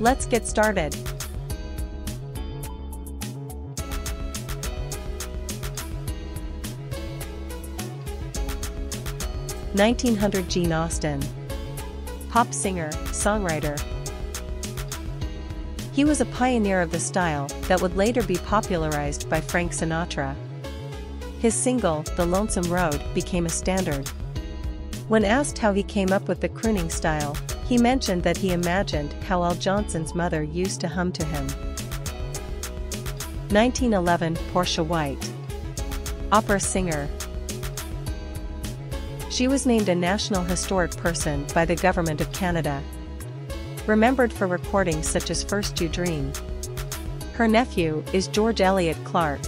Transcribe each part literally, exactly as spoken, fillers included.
Let's get started. nineteen hundred Gene Austin. Pop singer, songwriter. He was a pioneer of the style that would later be popularized by Frank Sinatra. His single, The Lonesome Road, became a standard. When asked how he came up with the crooning style, he mentioned that he imagined how Al Johnson's mother used to hum to him. nineteen eleven Portia White. Opera singer. She was named a National Historic Person by the Government of Canada. Remembered for recordings such as First You Dream. Her nephew is George Eliot Clark.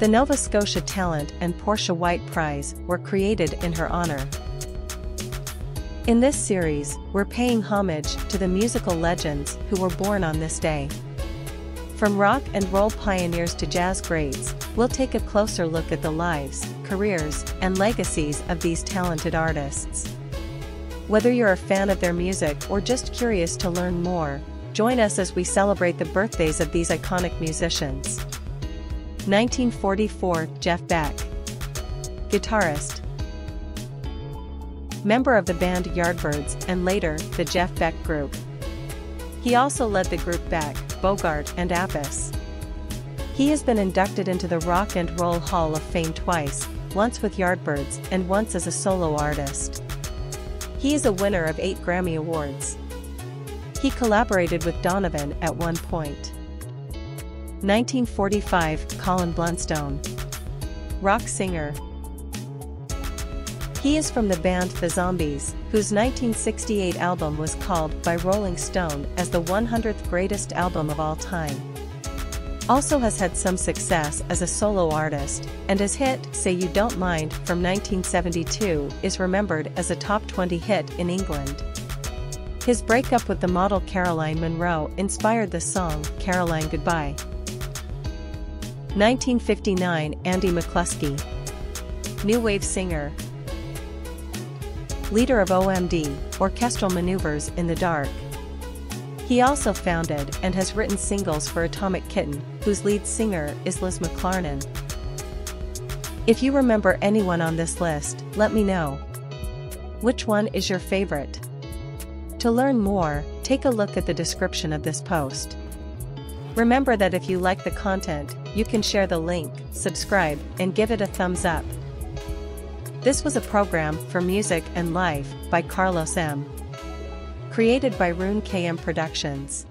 The Nova Scotia Talent and Portia White Prize were created in her honor. In this series, we're paying homage to the musical legends who were born on this day. From rock and roll pioneers to jazz greats, we'll take a closer look at the lives, careers, and legacies of these talented artists. Whether you're a fan of their music or just curious to learn more, join us as we celebrate the birthdays of these iconic musicians. nineteen forty-four Jeff Beck. Guitarist. Member of the band Yardbirds and later, the Jeff Beck Group. He also led the group Beck, Bogart and Appice. He has been inducted into the Rock and Roll Hall of Fame twice, once with Yardbirds and once as a solo artist. He is a winner of eight Grammy Awards. He collaborated with Donovan at one point. nineteen forty-five Colin Blunstone. Rock singer. He is from the band The Zombies, whose nineteen sixty-eight album was called by Rolling Stone as the one hundredth greatest album of all time. Also has had some success as a solo artist, and his hit, Say You Don't Mind, from nineteen seventy-two, is remembered as a top twenty hit in England. His breakup with the model Caroline Munro inspired the song, Caroline Goodbye. nineteen fifty-nine Andy McCluskey. New wave singer. Leader of O M D, Orchestral Maneuvers in the Dark. He also founded and has written singles for Atomic Kitten, whose lead singer is Liz McClarnon. If you remember anyone on this list, let me know. Which one is your favorite? To learn more, take a look at the description of this post. Remember that if you like the content, you can share the link, subscribe, and give it a thumbs up. This was a program for Music and Life by Karlos M. Created by Rune K M Productions.